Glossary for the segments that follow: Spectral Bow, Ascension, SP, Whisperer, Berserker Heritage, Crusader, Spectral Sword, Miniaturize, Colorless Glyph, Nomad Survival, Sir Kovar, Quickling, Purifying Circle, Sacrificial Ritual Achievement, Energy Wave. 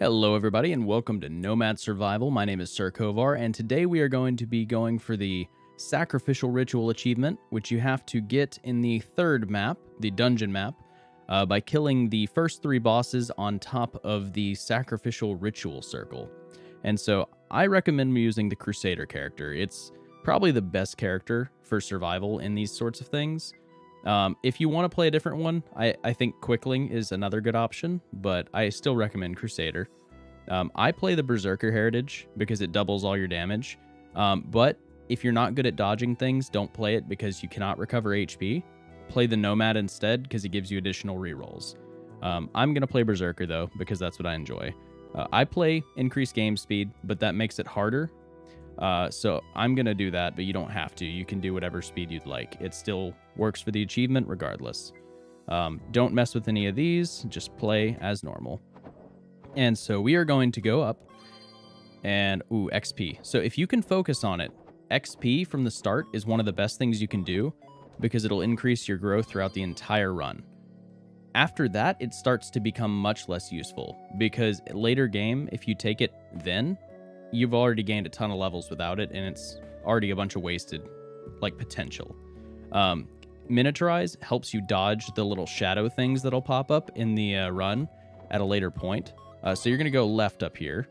Hello everybody and welcome to Nomad Survival. My name is Sir Kovar and today we are going to be going for the Sacrificial Ritual Achievement, which you have to get in the third map, the dungeon map, by killing the first three bosses on top of the Sacrificial Ritual Circle. And so I recommend using the Crusader character. It's probably the best character for survival in these sorts of things. If you want to play a different one, I think Quickling is another good option, but I still recommend Crusader. I play the Berserker Heritage because it doubles all your damage, but if you're not good at dodging things, don't play it because you cannot recover HP. Play the Nomad instead because it gives you additional rerolls. I'm going to play Berserker though because that's what I enjoy. I play increased game speed, but that makes it harder. So I'm going to do that, but you don't have to. You can do whatever speed you'd like. It still works for the achievement regardless. Don't mess with any of these. Just play as normal. And so we are going to go up and, ooh, XP. So if you can focus on it, XP from the start is one of the best things you can do because it'll increase your growth throughout the entire run. After that, it starts to become much less useful because later game, if you take it then, you've already gained a ton of levels without it, and it's already a bunch of wasted, like, potential. Miniaturize helps you dodge the little shadow things that'll pop up in the run at a later point. So you're going to go left up here.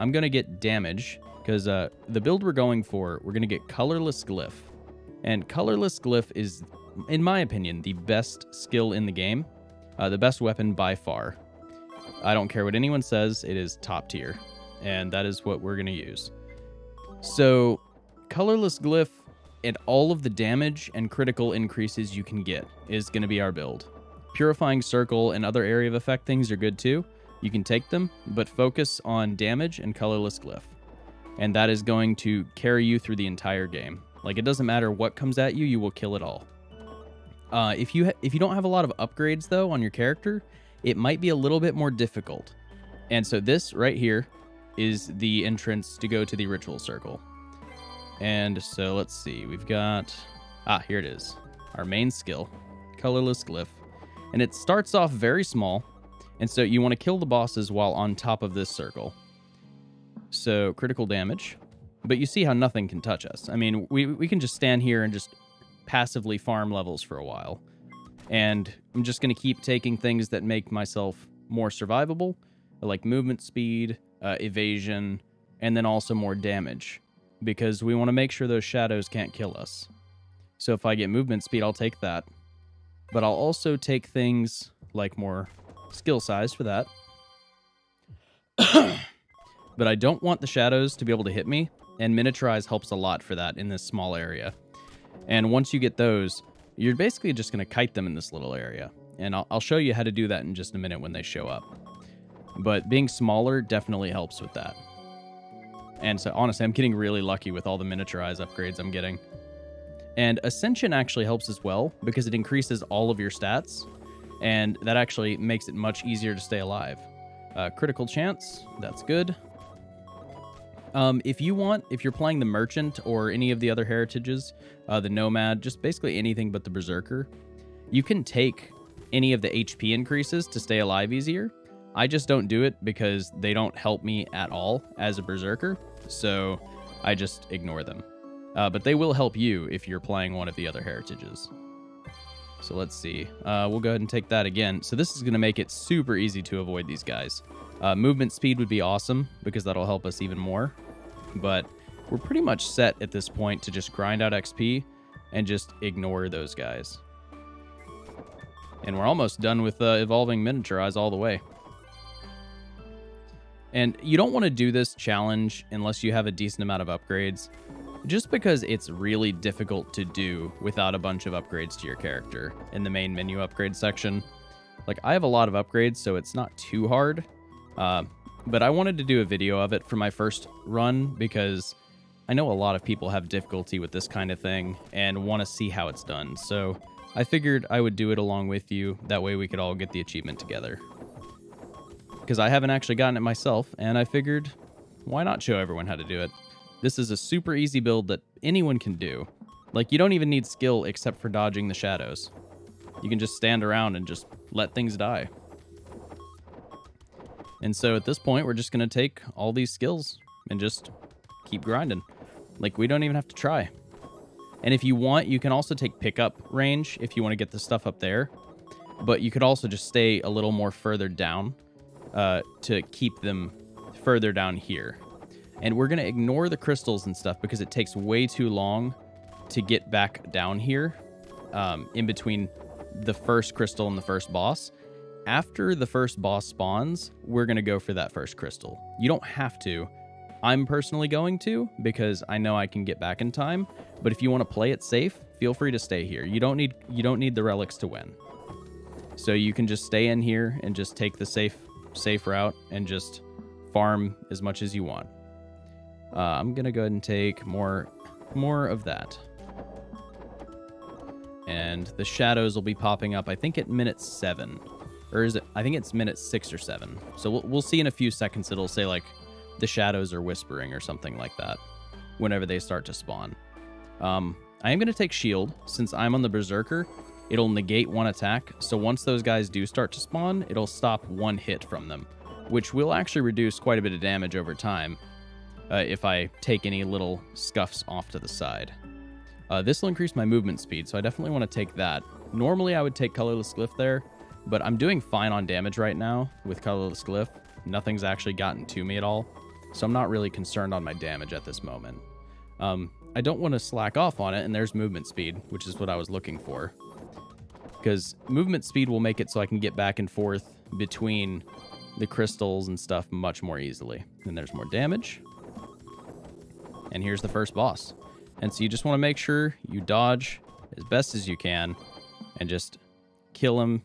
I'm going to get damage, because the build we're going for, we're going to get Colorless Glyph. And Colorless Glyph is, in my opinion, the best skill in the game. The best weapon by far. I don't care what anyone says, it is top tier. And that is what we're going to use. So, Colorless Glyph and all of the damage and critical increases you can get is going to be our build. Purifying Circle and other area of effect things are good too. You can take them, but focus on damage and Colorless Glyph. And that is going to carry you through the entire game. Like, it doesn't matter what comes at you, you will kill it all. If you don't have a lot of upgrades, though, on your character, it might be a little bit more difficult. And so this right here is the entrance to go to the Ritual Circle. And so let's see, we've got, here it is, our main skill, Colorless Glyph. And it starts off very small, and so you want to kill the bosses while on top of this circle. So critical damage, but you see how nothing can touch us. I mean, we can just stand here and just passively farm levels for a while. And I'm just going to keep taking things that make myself more survivable, like movement speed, evasion, and then also more damage, because we want to make sure those shadows can't kill us. So if I get movement speed, I'll take that, but I'll also take things like more skill size for that. But I don't want the shadows to be able to hit me, and Miniaturize helps a lot for that in this small area. And once you get those, you're basically just going to kite them in this little area, and I'll show you how to do that in just a minute when they show up. But being smaller definitely helps with that. And so, honestly, I'm getting really lucky with all the Miniaturize upgrades I'm getting. And Ascension actually helps as well, because it increases all of your stats. And that actually makes it much easier to stay alive. Critical chance, that's good. If you're playing the Merchant or any of the other heritages, the Nomad, just basically anything but the Berserker, you can take any of the HP increases to stay alive easier. I just don't do it because they don't help me at all as a Berserker, so I just ignore them. But they will help you if you're playing one of the other heritages. So let's see. We'll go ahead and take that again. So this is going to make it super easy to avoid these guys. Movement speed would be awesome because that'll help us even more. But we're pretty much set at this point to just grind out XP and just ignore those guys. And we're almost done with evolving Miniaturize all the way. And you don't want to do this challenge unless you have a decent amount of upgrades, just because it's really difficult to do without a bunch of upgrades to your character in the main menu upgrade section. Like, I have a lot of upgrades, so it's not too hard, but I wanted to do a video of it for my first run because I know a lot of people have difficulty with this kind of thing and want to see how it's done. So I figured I would do it along with you. That way we could all get the achievement together, because I haven't actually gotten it myself, and I figured, why not show everyone how to do it? This is a super easy build that anyone can do. Like, you don't even need skill except for dodging the shadows. You can just stand around and just let things die. And so at this point, we're just going to take all these skills and just keep grinding. Like, we don't even have to try. And if you want, you can also take pickup range if you want to get this stuff up there. But you could also just stay a little more further down to keep them further down here. And we're going to ignore the crystals and stuff because it takes way too long to get back down here in between the first crystal and the first boss. After the first boss spawns, we're going to go for that first crystal. You don't have to. I'm personally going to because I know I can get back in time. But if you want to play it safe, feel free to stay here. You don't need the relics to win. So you can just stay in here and just take the safe route and just farm as much as you want. I'm going to go ahead and take more of that. And the shadows will be popping up, I think, at minute 7. Or is it? I think it's minute 6 or 7. So we'll see in a few seconds. It'll say, like, the shadows are whispering or something like that whenever they start to spawn. I am going to take shield. Since I'm on the Berserker, it'll negate one attack. So once those guys do start to spawn, it'll stop one hit from them, which will actually reduce quite a bit of damage over time. If I take any little scuffs off to the side. This will increase my movement speed, so I definitely want to take that. Normally, I would take Colorless Glyph there, but I'm doing fine on damage right now with Colorless Glyph. Nothing's actually gotten to me at all, so I'm not really concerned on my damage at this moment. I don't want to slack off on it, and there's movement speed, which is what I was looking for. Because movement speed will make it so I can get back and forth between the crystals and stuff much more easily. And there's more damage. And here's the first boss. And so you just want to make sure you dodge as best as you can and just kill him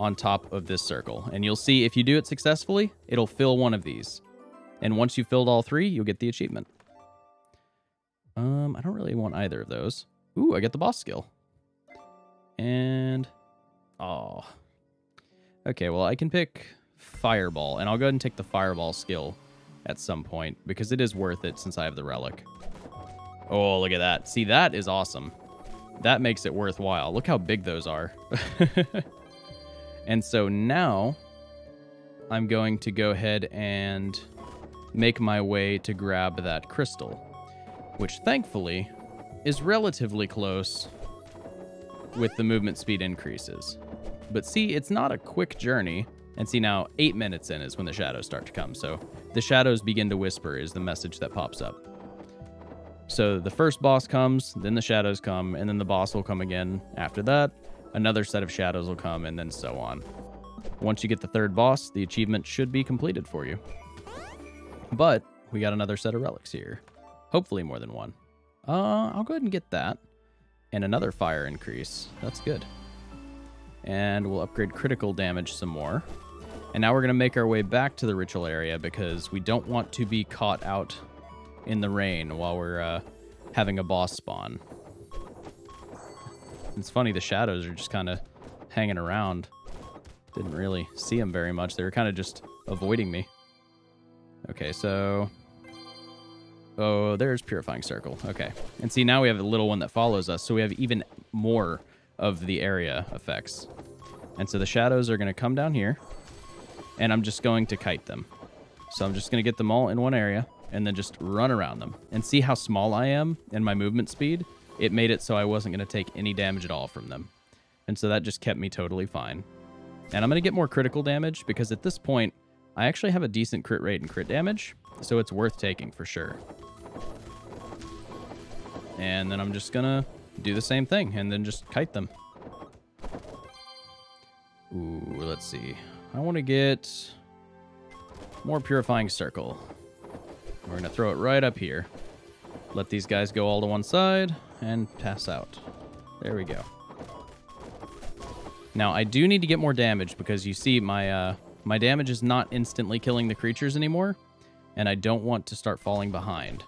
on top of this circle. And you'll see if you do it successfully, it'll fill one of these. And once you've filled all three, you'll get the achievement. I don't really want either of those. Ooh, I get the boss skill. And... oh. Okay, well, I can pick Fireball. And I'll go ahead and take the Fireball skill at some point, because it is worth it since I have the relic. Oh, look at that. See, that is awesome. That makes it worthwhile. Look how big those are. And so now I'm going to go ahead and make my way to grab that crystal, which thankfully is relatively close with the movement speed increases. But see, it's not a quick journey. And see, now 8 minutes in is when the shadows start to come. So the shadows begin to whisper is the message that pops up. So the first boss comes, then the shadows come, and then the boss will come again. After that, another set of shadows will come, and then so on. Once you get the third boss, the achievement should be completed for you. But we got another set of relics here. Hopefully more than one. I'll go ahead and get that. And another fire increase. That's good. And we'll upgrade critical damage some more. And now we're going to make our way back to the ritual area because we don't want to be caught out in the rain while we're having a boss spawn. It's funny, the shadows are just kind of hanging around. Didn't really see them very much. They were kind of just avoiding me. Okay, so... oh, there's Purifying Circle. Okay. And see, now we have a little one that follows us, so we have even more of the area effects. And so the shadows are going to come down here, and I'm just going to kite them. So I'm just going to get them all in one area and then just run around them. And see how small I am and my movement speed? It made it so I wasn't going to take any damage at all from them. And so that just kept me totally fine. And I'm going to get more critical damage because at this point, I actually have a decent crit rate and crit damage, so it's worth taking for sure. And then I'm just going to do the same thing and then just kite them. Ooh, let's see. I want to get more Purifying Circle. We're going to throw it right up here. Let these guys go all to one side and pass out. There we go. Now, I do need to get more damage because you see my damage is not instantly killing the creatures anymore, and I don't want to start falling behind.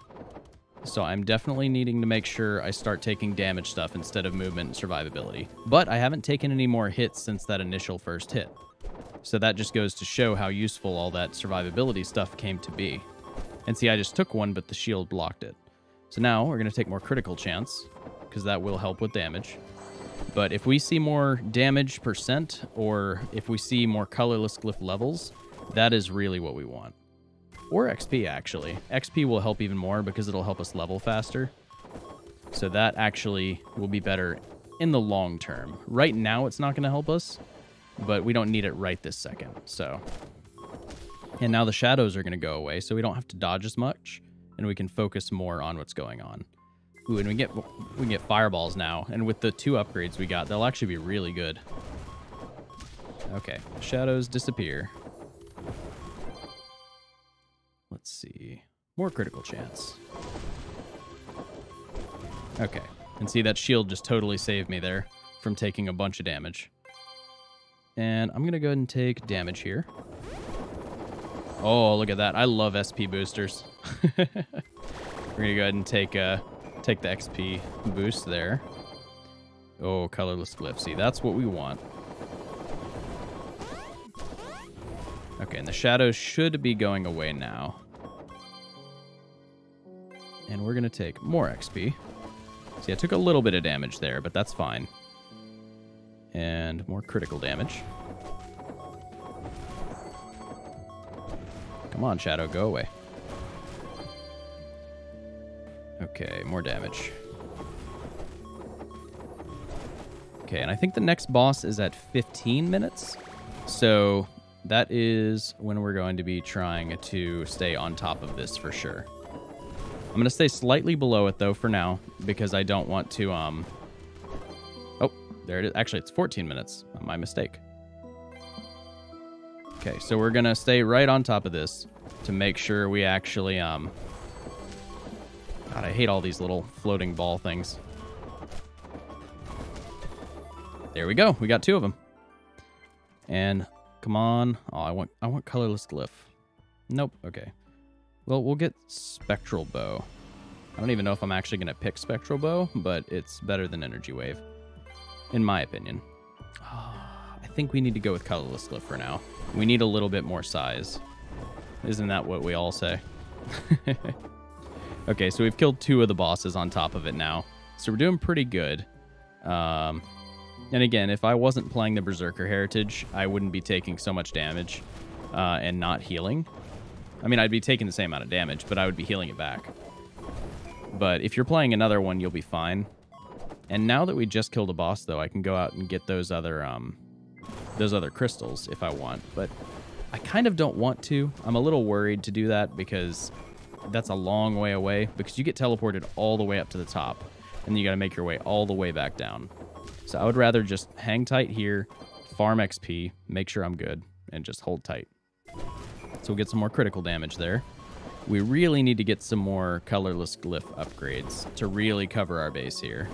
So I'm definitely needing to make sure I start taking damage stuff instead of movement and survivability. But I haven't taken any more hits since that initial first hit. So that just goes to show how useful all that survivability stuff came to be. And see, I just took one, but the shield blocked it. So now we're going to take more critical chance, because that will help with damage. But if we see more damage percent, or if we see more colorless glyph levels, that is really what we want. Or XP, actually. XP will help even more because it'll help us level faster. So that actually will be better in the long term. Right now, it's not going to help us, but we don't need it right this second. So, and now the shadows are going to go away, so we don't have to dodge as much, and we can focus more on what's going on. Ooh, and we can get fireballs now, and with the 2 upgrades we got, they'll actually be really good. Okay, shadows disappear. Let's see, more critical chance. Okay, and see that shield just totally saved me there from taking a bunch of damage. And I'm gonna go ahead and take damage here. Oh, look at that! I love SP boosters. We're gonna go ahead and take the XP boost there. Oh, colorless glyph. See, that's what we want. Okay, and the shadows should be going away now. And we're gonna take more XP. See, I took a little bit of damage there, but that's fine. And more critical damage. Come on, shadow, go away. Okay, more damage. Okay, and I think the next boss is at 15 minutes. So that is when we're going to be trying to stay on top of this for sure. I'm going to stay slightly below it, though, for now, because I don't want to... Oh, there it is. Actually, it's 14 minutes. My mistake. Okay, so we're going to stay right on top of this to make sure we actually... God, I hate all these little floating ball things. There we go. We got 2 of them. And come on. Oh, I want colorless glyph. Nope. Okay. Well, we'll get spectral bow. I don't even know if I'm actually going to pick spectral bow, but it's better than energy wave, in my opinion. Oh, I think we need to go with colorless glyph for now. We need a little bit more size. Isn't that what we all say? Okay, so we've killed 2 of the bosses on top of it now. So we're doing pretty good. And again, if I wasn't playing the Berserker Heritage, I wouldn't be taking so much damage and not healing. I mean, I'd be taking the same amount of damage, but I would be healing it back. But if you're playing another one, you'll be fine. And now that we just killed a boss, though, I can go out and get those other crystals if I want. But I kind of don't want to. I'm a little worried to do that because... that's a long way away because you get teleported all the way up to the top and you got to make your way all the way back down. So I would rather just hang tight here, farm XP, make sure I'm good, and just hold tight. So we'll get some more critical damage there. We really need to get some more colorless glyph upgrades to really cover our base here.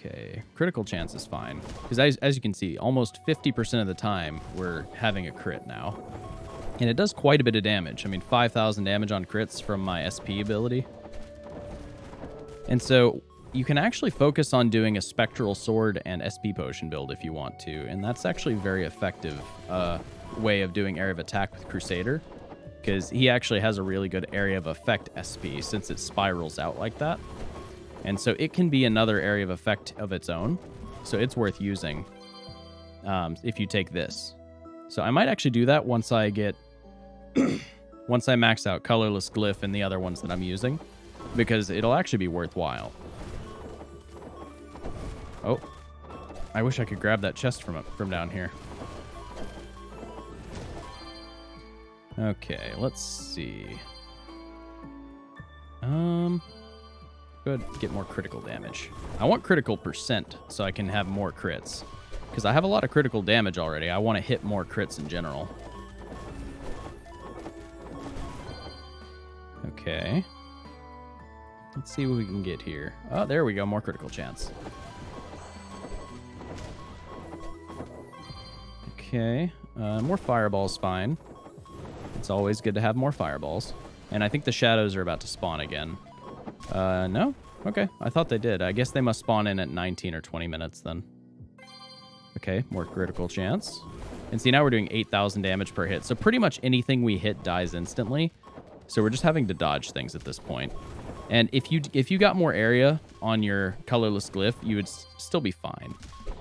Okay, critical chance is fine because as you can see, almost 50% of the time we're having a crit now. And it does quite a bit of damage. I mean, 5,000 damage on crits from my SP ability. And so you can actually focus on doing a Spectral Sword and SP Potion build if you want to. And that's actually a very effective way of doing area of attack with Crusader. Because he actually has a really good area of effect SP since it spirals out like that. And so it can be another area of effect of its own. So it's worth using if you take this. So I might actually do that once I get... once I max out colorless glyph and the other ones that I'm using, because it'll actually be worthwhile. Oh, I wish I could grab that chest from down here. Okay, let's see. Go ahead and get more critical damage. I want critical percent so I can have more crits, because I have a lot of critical damage already. I want to hit more crits in general. Okay. Let's see what we can get here. Oh, there we go. More critical chance. Okay. More fireballs, fine. It's always good to have more fireballs. And I think the shadows are about to spawn again. No? Okay. I thought they did. I guess they must spawn in at 19 or 20 minutes then. Okay, more critical chance. And see, now we're doing 8,000 damage per hit. So pretty much anything we hit dies instantly. So we're just having to dodge things at this point. And if you got more area on your colorless glyph, you would still be fine.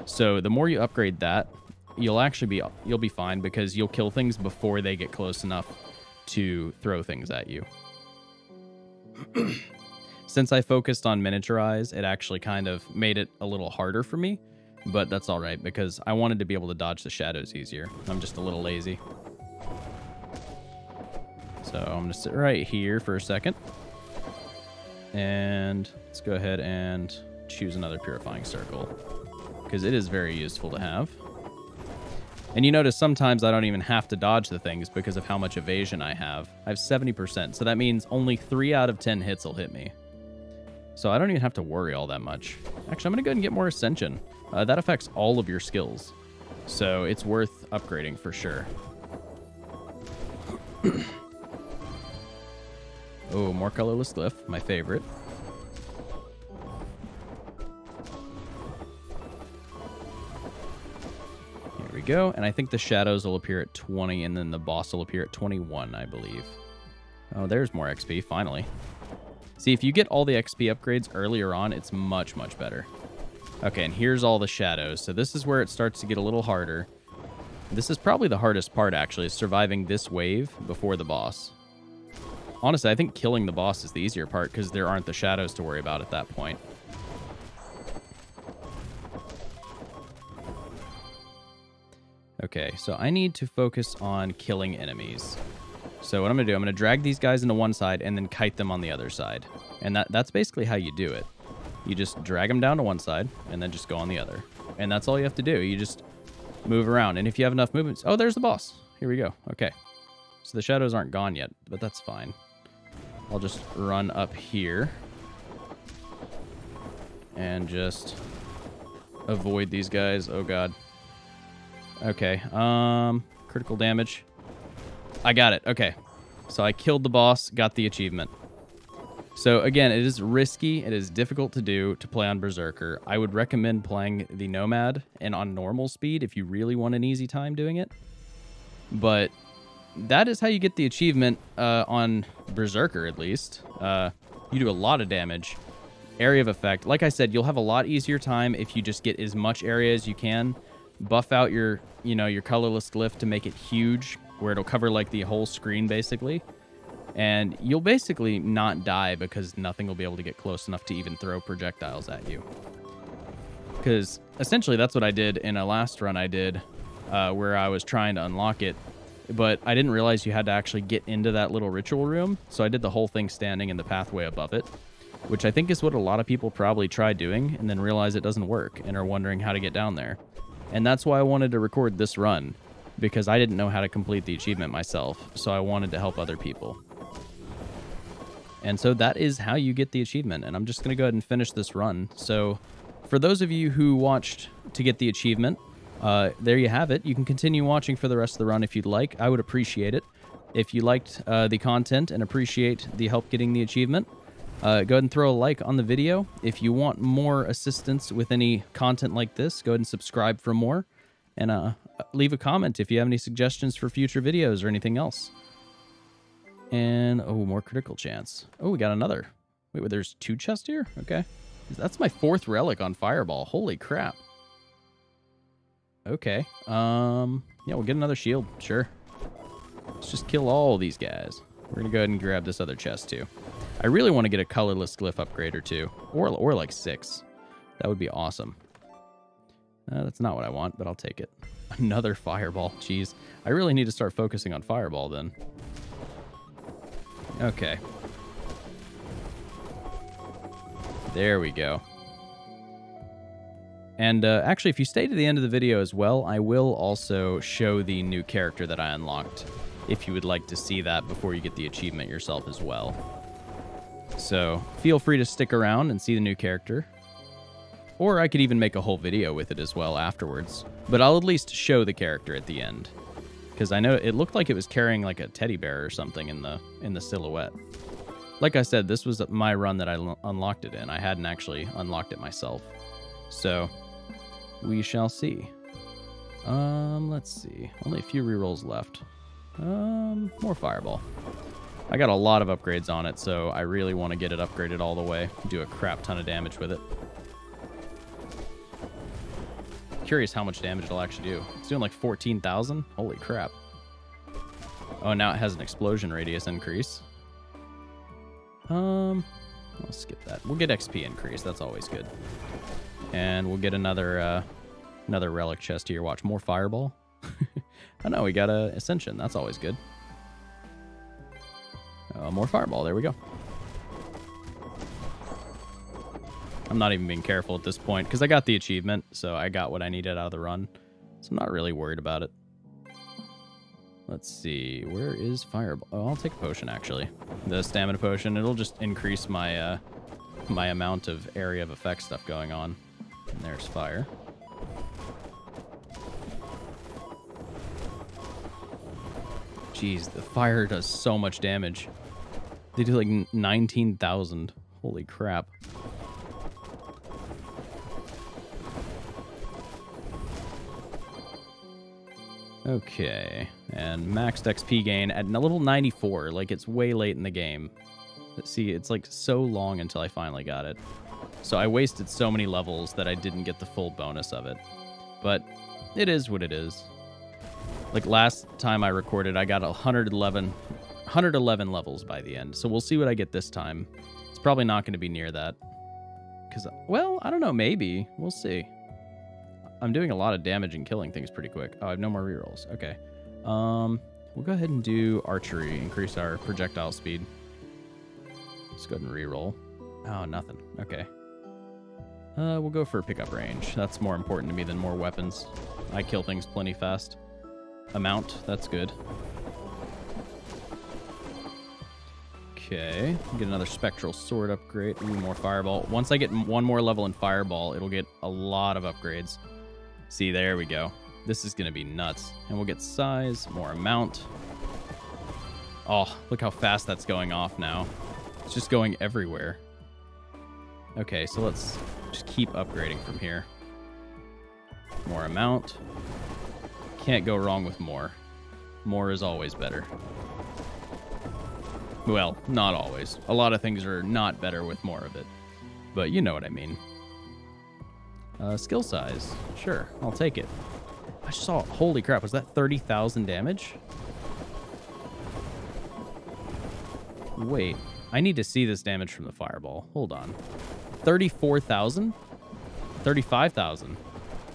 So the more you upgrade that, you'll be fine, because you'll kill things before they get close enough to throw things at you. Since I focused on miniaturize, it actually kind of made it a little harder for me, but that's all right because I wanted to be able to dodge the shadows easier. I'm just a little lazy. So I'm gonna sit right here for a second. And let's go ahead and choose another Purifying Circle, because it is very useful to have. And you notice sometimes I don't even have to dodge the things because of how much evasion I have. I have 70%, so that means only 3 out of 10 hits will hit me. So I don't even have to worry all that much. Actually, I'm going to go ahead and get more Ascension. That affects all of your skills, so it's worth upgrading for sure. Oh, more colorless glyph, my favorite. Here we go, and I think the shadows will appear at 20, and then the boss will appear at 21, I believe. Oh, there's more XP, finally. See, if you get all the XP upgrades earlier on, it's much, much better. Okay, and here's all the shadows, so this is where it starts to get a little harder. This is probably the hardest part, actually, is surviving this wave before the boss. Honestly, I think killing the boss is the easier part because there aren't the shadows to worry about at that point. Okay, so I need to focus on killing enemies. So what I'm going to do, I'm going to drag these guys into one side and then kite them on the other side. And that's basically how you do it. You just drag them down to one side and then just go on the other. And that's all you have to do. You just move around. And if you have enough movements... Oh, there's the boss. Here we go. Okay. So the shadows aren't gone yet, but that's fine. I'll just run up here and just avoid these guys. Oh, God. Okay. Critical damage. I got it. Okay. So I killed the boss, got the achievement. So again, it is risky. It is difficult to do to play on Berserker. I would recommend playing the Nomad and on normal speed if you really want an easy time doing it. But that is how you get the achievement on Berserker, at least. You do a lot of damage. Area of effect. Like I said, you'll have a lot easier time if you just get as much area as you can. Buff out your, your colorless glyph to make it huge, where it'll cover like the whole screen basically. And you'll basically not die because nothing will be able to get close enough to even throw projectiles at you. Because essentially that's what I did in a last run I did where I was trying to unlock it. But I didn't realize you had to actually get into that little ritual room, so I did the whole thing standing in the pathway above it, which I think is what a lot of people probably try doing and then realize it doesn't work and are wondering how to get down there. And that's why I wanted to record this run, because I didn't know how to complete the achievement myself, so I wanted to help other people. And so that is how you get the achievement, and I'm just going to go ahead and finish this run. So for those of you who watched to get the achievement, there you have it. You can continue watching for the rest of the run if you'd like. I would appreciate it. If you liked the content and appreciate the help getting the achievement, go ahead and throw a like on the video. If you want more assistance with any content like this, go ahead and subscribe for more. And leave a comment if you have any suggestions for future videos or anything else. And, oh, more critical chance. Oh, we got another. Wait, there's 2 chests here? Okay. That's my 4th relic on Fireball. Holy crap. Okay. Yeah, we'll get another shield. Sure. Let's just kill all these guys. We're going to go ahead and grab this other chest, too. I really want to get a colorless glyph upgrade or 2. Or like 6. That would be awesome. That's not what I want, but I'll take it. Another fireball. Jeez. I really need to start focusing on fireball, then. Okay. There we go. And actually, if you stay to the end of the video as well, I will also show the new character that I unlocked, if you would like to see that before you get the achievement yourself as well. So feel free to stick around and see the new character. Or I could even make a whole video with it as well afterwards. But I'll at least show the character at the end, because I know it looked like it was carrying like a teddy bear or something in the silhouette. Like I said, this was my run that I unlocked it in. I hadn't actually unlocked it myself. So we shall see. Let's see. Only a few rerolls left. More fireball. I got a lot of upgrades on it, so I really want to get it upgraded all the way. Do a crap ton of damage with it. Curious how much damage it'll actually do. It's doing like 14,000. Holy crap. Oh, now it has an explosion radius increase. I'll skip that. We'll get XP increase. That's always good. And we'll get another another relic chest here. Watch, more fireball. Oh no, we got a ascension. That's always good. More fireball. There we go. I'm not even being careful at this point because I got the achievement, so I got what I needed out of the run. So I'm not really worried about it. Let's see. Where is fireball? Oh, I'll take a potion, actually. The stamina potion. It'll just increase my my amount of area of effect stuff going on. And there's fire. Jeez, the fire does so much damage. They do like 19,000. Holy crap. Okay, and maxed XP gain at level 94. Like, it's way late in the game. See, it's like so long until I finally got it. So I wasted so many levels that I didn't get the full bonus of it. But it is what it is. Like, last time I recorded, I got 111 levels by the end. So we'll see what I get this time. It's probably not going to be near that. Because, well, I don't know, maybe. We'll see. I'm doing a lot of damage and killing things pretty quick. Oh, I have no more rerolls. Okay. We'll go ahead and do archery. Increase our projectile speed. Let's go ahead and reroll. Oh, nothing. Okay. We'll go for pickup range. That's more important to me than more weapons. I kill things plenty fast. Amount. That's good. Okay. Get another Spectral Sword upgrade. Ooh, more Fireball. Once I get one more level in Fireball, it'll get a lot of upgrades. See, there we go. This is going to be nuts. And we'll get size, more amount. Oh, look how fast that's going off now. It's just going everywhere. Okay, so let's just keep upgrading from here. More amount. Can't go wrong with more. More is always better. Well, not always. A lot of things are not better with more of it. But you know what I mean. Skill size. Sure, I'll take it. I saw, holy crap, was that 30,000 damage? Wait, I need to see this damage from the fireball. Hold on. 34,000? 35,000?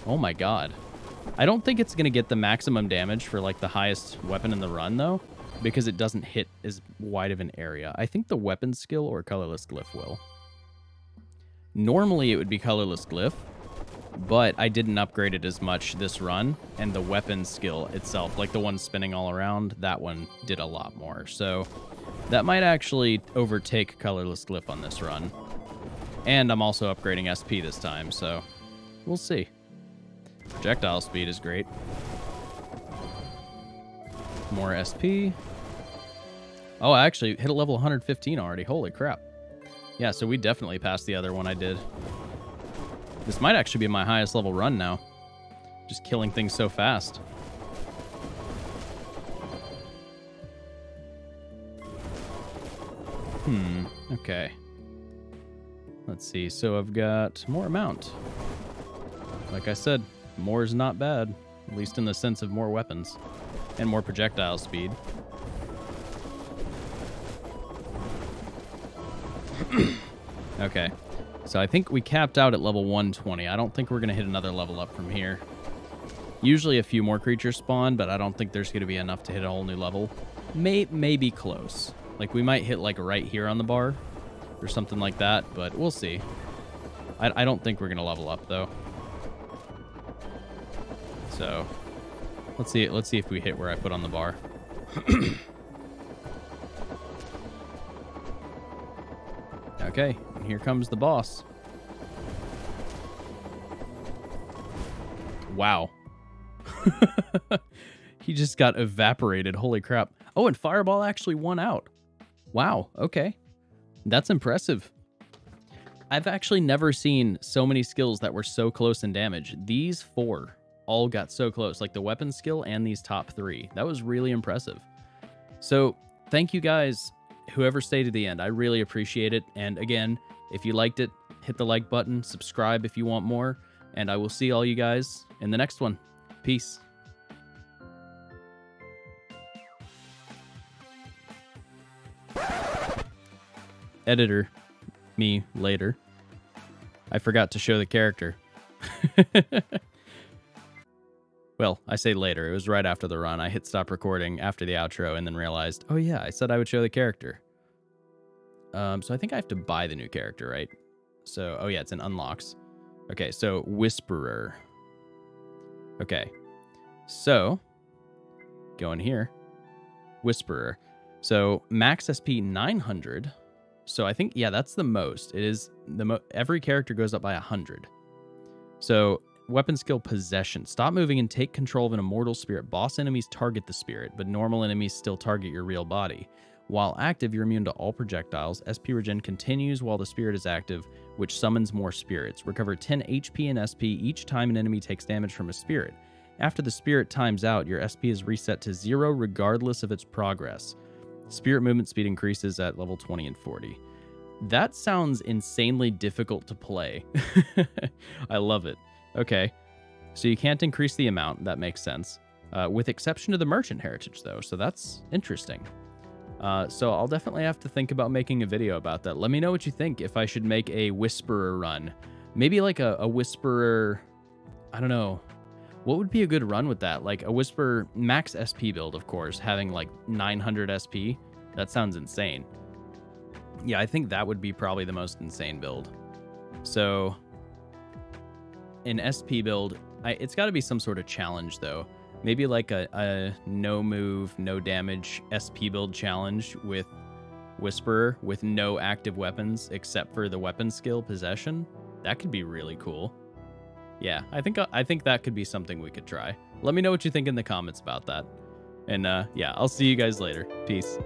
Oh my god. I don't think it's going to get the maximum damage for like the highest weapon in the run though, because it doesn't hit as wide of an area. I think the weapon skill or Colorless Glyph will. Normally it would be Colorless Glyph, but I didn't upgrade it as much this run, and the weapon skill itself, like the one spinning all around, that one did a lot more. So that might actually overtake Colorless Glyph on this run. And I'm also upgrading SP this time, so we'll see. Projectile speed is great. More SP. Oh, I actually hit a level 115 already. Holy crap. Yeah, so we definitely passed the other one I did. This might actually be my highest level run now. Just killing things so fast. Okay. Let's see. So I've got more amount. Like I said, more is not bad. At least in the sense of more weapons. And more projectile speed. Okay. So I think we capped out at level 120. I don't think we're going to hit another level up from here. Usually a few more creatures spawn, but I don't think there's going to be enough to hit a whole new level. Maybe close. Like, we might hit, like, right here on the bar or something like that, but we'll see. I don't think we're going to level up, though. So, let's see if we hit where I put on the bar. Okay, and here comes the boss. Wow. He just got evaporated. Holy crap. Oh, and Fireball actually won out. Wow, okay. That's impressive. I've actually never seen so many skills that were so close in damage. These four all got so close, like the weapon skill and these top three. That was really impressive. So, thank you guys whoever stayed to the end, I really appreciate it. And again, if you liked it, hit the like button, subscribe if you want more, and I will see all you guys in the next one. Peace. Editor, me later. I forgot to show the character. Well, I say later. It was right after the run. I hit stop recording after the outro and then realized, oh yeah, I said I would show the character. So I think I have to buy the new character, right? So, oh yeah, it's in unlocks. Okay, so Whisperer. Okay, so go in here. Whisperer. So max SP 900. So I think, yeah, that's the most. It is the every character goes up by 100. So weapon skill possession. Stop moving and take control of an immortal spirit. Boss enemies target the spirit, but normal enemies still target your real body. While active, you're immune to all projectiles. SP regen continues while the spirit is active, which summons more spirits. Recover 10 HP and SP each time an enemy takes damage from a spirit. After the spirit times out, your SP is reset to 0 regardless of its progress. Spirit movement speed increases at level 20 and 40. That sounds insanely difficult to play. I love it. Okay, so you can't increase the amount. That makes sense. With exception to the merchant heritage, though, so that's interesting. So I'll definitely have to think about making a video about that. Let me know what you think if I should make a Whisperer run. Maybe like a Whisperer... I don't know. What would be a good run with that? Like a Whisperer max SP build, of course, having like 900 SP. That sounds insane. Yeah, I think that would be probably the most insane build. So... an SP build, it's got to be some sort of challenge, though. Maybe like a no move, no damage SP build challenge with Whisperer with no active weapons except for the weapon skill possession. That could be really cool. Yeah, I think that could be something we could try. Let me know what you think in the comments about that. And yeah, I'll see you guys later. Peace.